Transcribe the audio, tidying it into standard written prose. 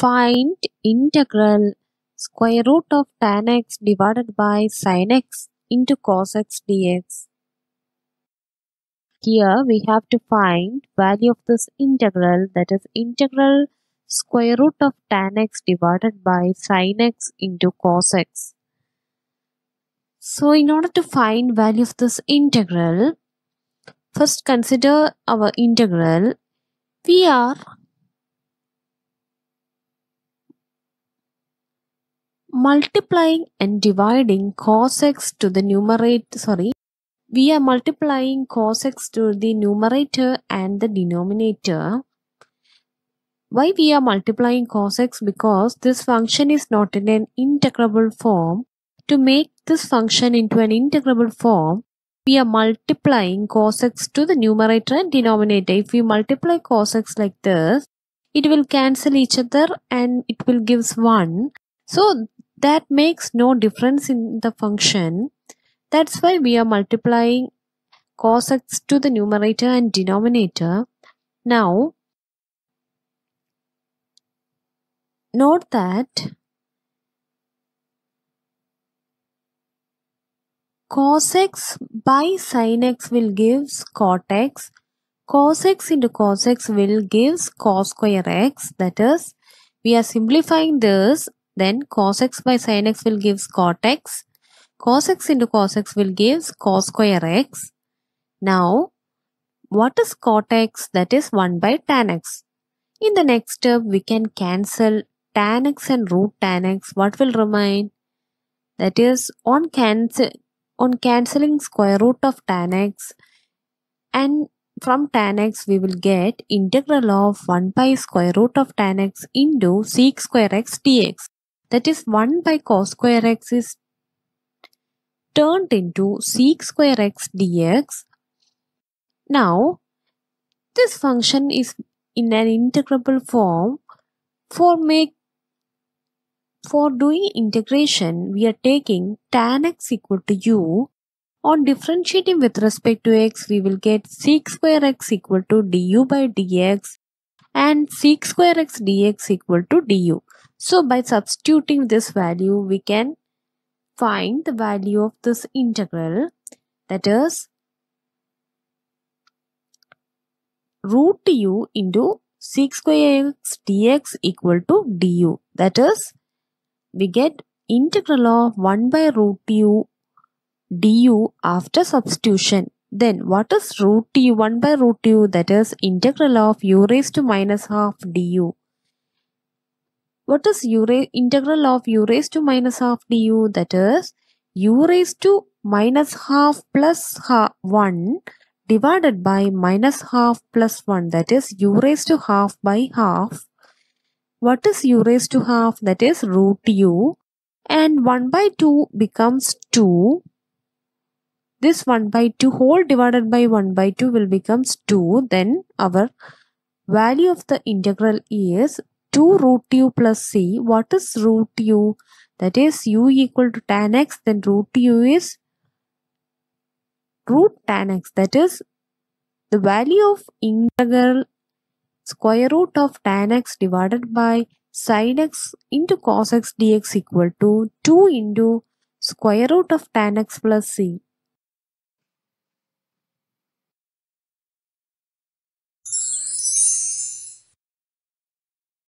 Find integral square root of tan x divided by sin x into cos x dx. Here we have to find value of this integral, that is integral square root of tan x divided by sin x into cos x. So in order to find value of this integral, first consider our integral. We are multiplying and dividing cos x to the numerator, we are multiplying cos x to the numerator and the denominator. Why we are multiplying cos x? Because this function is not in an integrable form. To make this function into an integrable form, we are multiplying cos x to the numerator and denominator. If we multiply cos x like this, it will cancel each other and it will give 1. So that makes no difference in the function. That's why we are multiplying cos x to the numerator and denominator. Now, note that cos x by sin x will give cot x. Cos x into cos x will give cos square x. That is, we are simplifying this. Then cos x by sin x will give cot x. Cos x into cos x will give cos square x. Now, what is cot x? That is 1 by tan x. In the next step, we can cancel tan x and root tan x. What will remain? That is, on cancelling square root of tan x, and from tan x we will get integral of 1 by square root of tan x into sec square x dx. That is, 1 by cos square x is turned into sec square x dx. Now, this function is in an integrable form. For doing integration, we are taking tan x equal to u. On differentiating with respect to x, we will get sec square x equal to du by dx and sec square x dx equal to du. So by substituting this value, we can find the value of this integral, that is root u into sec square x dx equal to du. That is, we get integral of 1 by root u du after substitution. Then what is root u? 1 by root u, that is integral of u raised to minus half du. What is integral of u raised to minus half du? That is u raised to minus half plus 1 divided by minus half plus 1. That is u raised to half by half. What is u raised to half? That is root u, and 1 by 2 becomes 2. This 1 by 2 whole divided by 1 by 2 will becomes 2. Then our value of the integral is 2 root u plus c. What is root u? That is u equal to tan x, then root u is root tan x. That is the value of integral square root of tan x divided by sin x into cos x dx equal to 2 into square root of tan x plus c.